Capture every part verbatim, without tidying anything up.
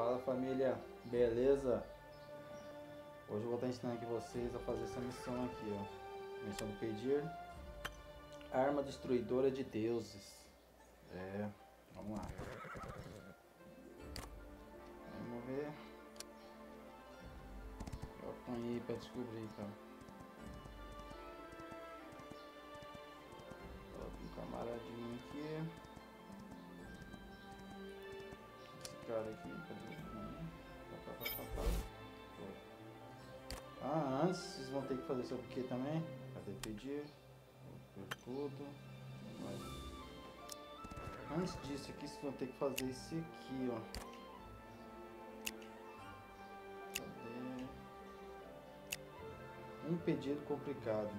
Fala família, beleza? Hoje eu vou estar ensinando aqui vocês a fazer essa missão aqui, ó. Missão do pedir arma destruidora de deuses. É, vamos lá. Vamos ver. Eu apanhei pra descobrir, então. Coloca um camaradinho aqui. Aqui, cadê? Ah, antes vocês vão ter que fazer isso aqui também. Cadê pedir? Tudo. Antes disso aqui vocês vão ter que fazer isso aqui, ó. Cadê? Um pedido complicado.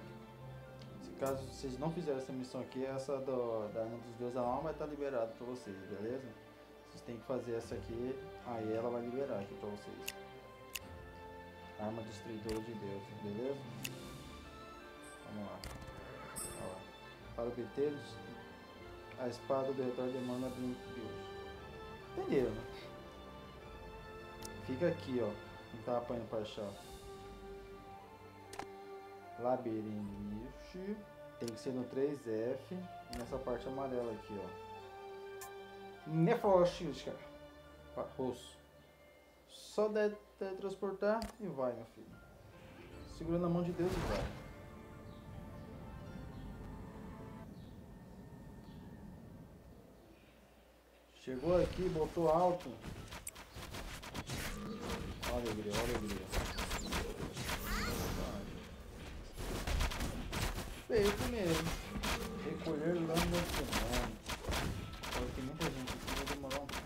Se caso vocês não fizerem essa missão aqui, essa do, da Arma dos Deuses da Alma vai estar liberada para vocês, beleza? Vocês têm que fazer essa aqui, aí ela vai liberar aqui pra vocês. Arma destruidora de Deus, beleza? Vamos lá. Ó, para obter a espada do retorno demanda Blink Build. Entendeu, né? Fica aqui, ó. Não tá apanhando pra achar. Labirinto. Tem que ser no três F. Nessa parte amarela aqui, ó. Nefosh, cara. Rosso. Só deve transportar e vai, meu filho. Segurando a mão de Deus e vai. Chegou aqui, botou alto. Olha alegria, olha alegria. Feito mesmo. Recolher lama do nome. Tem muita gente aqui, vai demorar um pouco.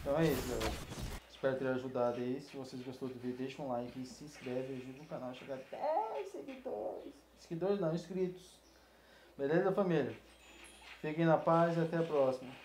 Então é isso, galera. Espero ter ajudado aí. Se vocês gostou do vídeo, deixa um like e se inscreve. Ajuda o canal a chegar a dez seguidores. Seguidores não, inscritos. Beleza, família? Fiquem na paz e até a próxima.